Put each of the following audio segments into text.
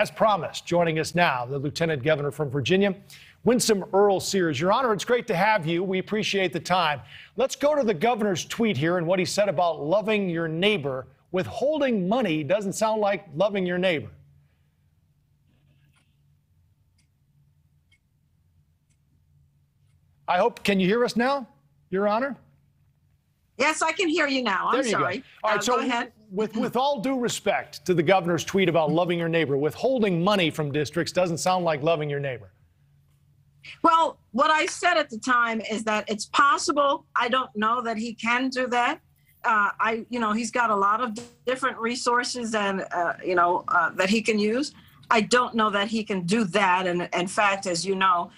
As promised, joining us now, the Lieutenant Governor from Virginia, Winsome Earle-Sears. Your Honor, it's great to have you. We appreciate the time. Let's go to the governor's tweet here and what he said about loving your neighbor. Withholding money doesn't sound like loving your neighbor. I hope, can you hear us now, Your Honor? Yes, I can hear you now. I'm sorry. All right, so go ahead. With all due respect to the governor's tweet about loving your neighbor, withholding money from districts doesn't sound like loving your neighbor. Well, what I said at the time is that it's possible. I don't know that he can do that. He's got a lot of different resources and, that he can use. I don't know that he can do that. And in fact, as you know,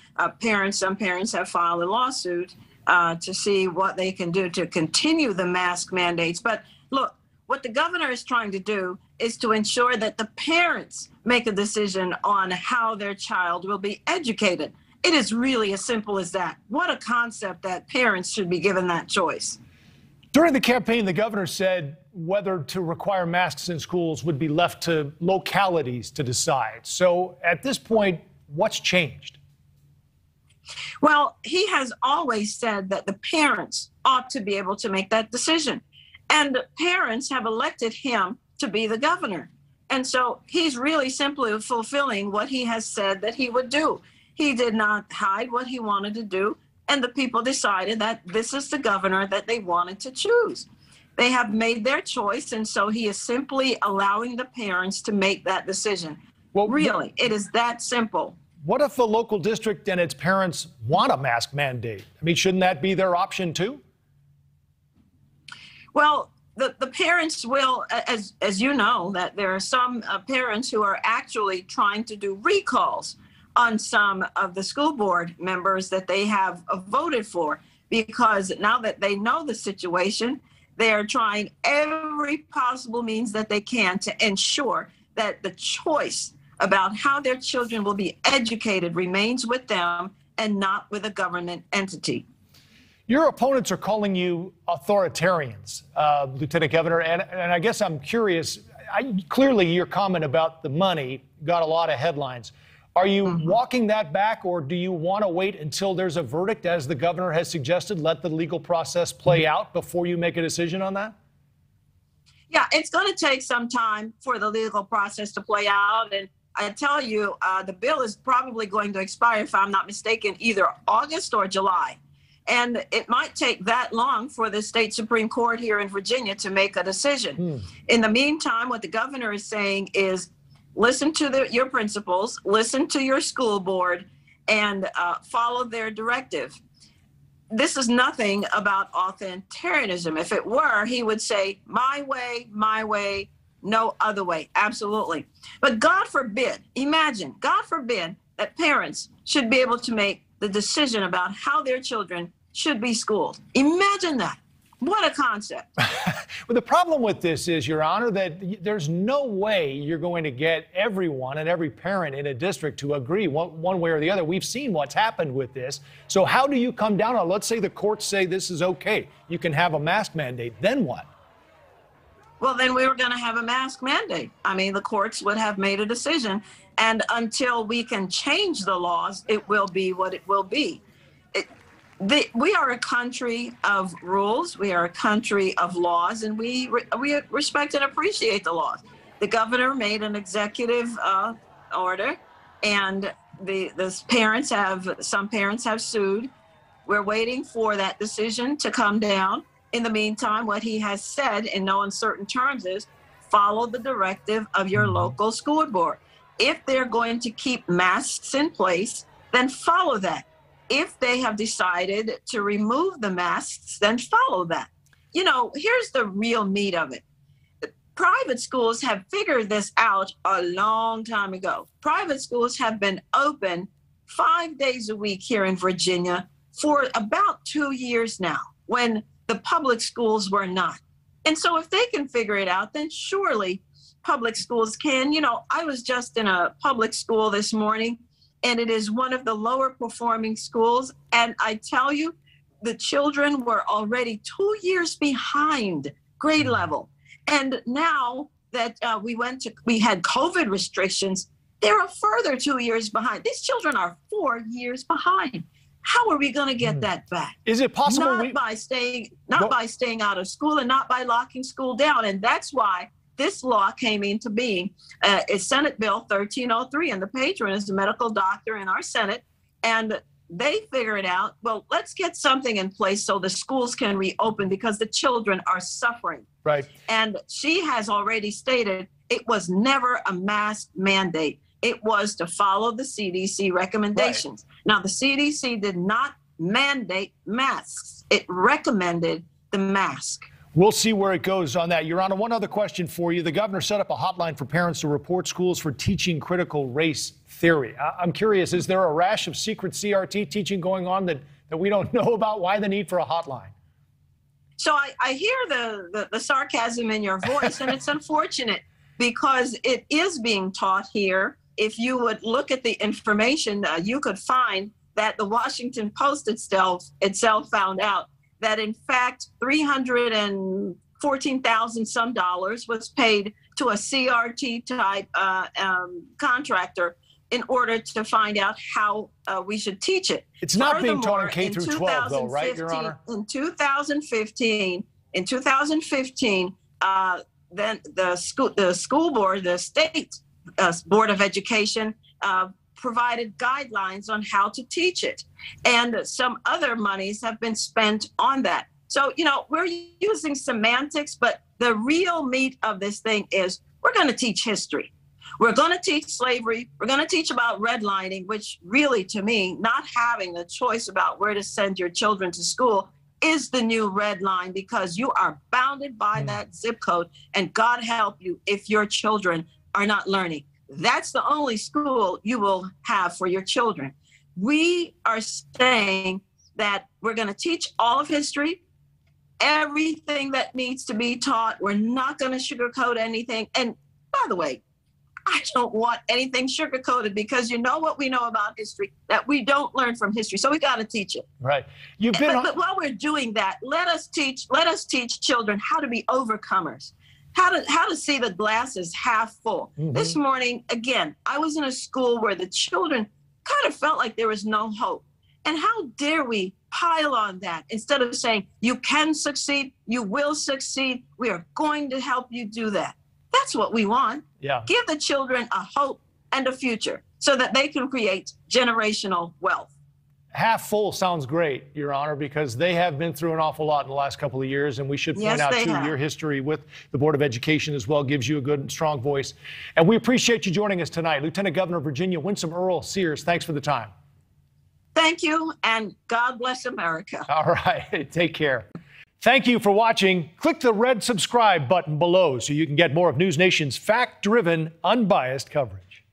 some parents have filed a lawsuit to see what they can do to continue the mask mandates. But look, what the governor is trying to do is to ensure that the parents make a decision on how their child will be educated. It is really as simple as that. What a concept that parents should be given that choice. During the campaign, the governor said whether to require masks in schools would be left to localities to decide. So at this point, what's changed? Well, he has always said that the parents ought to be able to make that decision. And parents have elected him to be the governor. And so he's really simply fulfilling what he has said that he would do. He did not hide what he wanted to do. And the people decided that this is the governor that they wanted to choose. They have made their choice. And so he is simply allowing the parents to make that decision. Well, really, it is that simple. What if the local district and its parents want a mask mandate? I mean, shouldn't that be their option too? Well, the parents will, as you know, that there are some parents who are actually trying to do recalls on some of the school board members that they have voted for, because now that they know the situation, they are trying every possible means that they can to ensure that the choice about how their children will be educated remains with them and not with a government entity. Your opponents are calling you authoritarians, Lieutenant Governor, and I guess I'm curious, clearly your comment about the money got a lot of headlines. Are you walking that back, or do you want to wait until there's a verdict, as the governor has suggested, let the legal process play out before you make a decision on that? Yeah, it's going to take some time for the legal process to play out, and I tell you, the bill is probably going to expire, if I'm not mistaken, either August or July. And it might take that long for the state Supreme Court here in Virginia to make a decision. In the meantime, what the governor is saying is, listen to your principals, listen to your school board, and follow their directive. This is nothing about authoritarianism. If it were, he would say, my way, no other way. Absolutely. But God forbid, imagine, God forbid that parents should be able to make the decision about how their children should be schooled. Imagine that. What a concept. Well, the problem with this is, Your Honor, that there's no way you're going to get everyone and every parent in a district to agree one way or the other. We've seen what's happened with this. So how do you come down on, let's say the courts say this is okay, you can have a mask mandate, then what? Well, then we were going to have a mask mandate. I mean, the courts would have made a decision. And until we can change the laws, it will be what it will be. We are a country of rules. We are a country of laws, and we respect and appreciate the laws. The governor made an executive order, and some parents have sued. We're waiting for that decision to come down. In the meantime, what he has said in no uncertain terms is follow the directive of your local school board. If they're going to keep masks in place, then follow that. If they have decided to remove the masks, then follow that. You know, here's the real meat of it. Private schools have figured this out a long time ago. Private schools have been open 5 days a week here in Virginia for about 2 years now, when the public schools were not. And so if they can figure it out, then surely public schools can. You know, I was just in a public school this morning, and it is one of the lower performing schools. And I tell you, the children were already 2 years behind grade level. And now that we had COVID restrictions, They're a further 2 years behind. These children are 4 years behind. How are we going to get that back? Is it possible? Not by staying out of school and not by locking school down. And that's why this law came into being. It's Senate Bill 1303, and the patron is the medical doctor in our Senate. And they figured out, well, let's get something in place so the schools can reopen because the children are suffering. Right. And she has already stated it was never a mask mandate. It was to follow the CDC recommendations. Right. Now, the CDC did not mandate masks. It recommended the mask. We'll see where it goes on that. Your Honor, one other question for you. The governor set up a hotline for parents to report schools for teaching critical race theory. I'm curious, is there a rash of secret CRT teaching going on that we don't know about? Why the need for a hotline? So I hear the sarcasm in your voice, and it's unfortunate because it is being taught here. If you would look at the information, you could find that the Washington Post itself found out that, in fact, $314,000 was paid to a CRT-type contractor in order to find out how we should teach it. It's not being taught in K through 12, though, right, Your Honor? In 2015, then the school board, the state board of education, provided guidelines on how to teach it. And some other monies have been spent on that. So, you know, we're using semantics, but the real meat of this thing is we're going to teach history. We're going to teach slavery. We're going to teach about redlining, which really, to me, not having a choice about where to send your children to school is the new red line, because you are bounded by that zip code, and God help you if your children are not learning. That's the only school you will have for your children. We are saying that we're going to teach all of history, everything that needs to be taught. We're not going to sugarcoat anything. And by the way, I don't want anything sugar-coated, because you know what we know about history, that we don't learn from history. So we got to teach it. Right. But while we're doing that, let us teach children how to be overcomers, how to see the glass as half full. Mm-hmm. This morning, again, I was in a school where the children kind of felt like there was no hope. And how dare we pile on that instead of saying, you can succeed, you will succeed, we are going to help you do that. That's what we want. Yeah. Give the children a hope and a future so that they can create generational wealth. Half full sounds great, Your Honor, because they have been through an awful lot in the last couple of years. And we should point out, too, your history with the Board of Education as well gives you a good and strong voice. And we appreciate you joining us tonight. Lieutenant Governor of Virginia, Winsome Earle-Sears, thanks for the time. Thank you, and God bless America. All right. Take care. Thank you for watching. Click the red subscribe button below so you can get more of News Nation's fact-driven, unbiased coverage.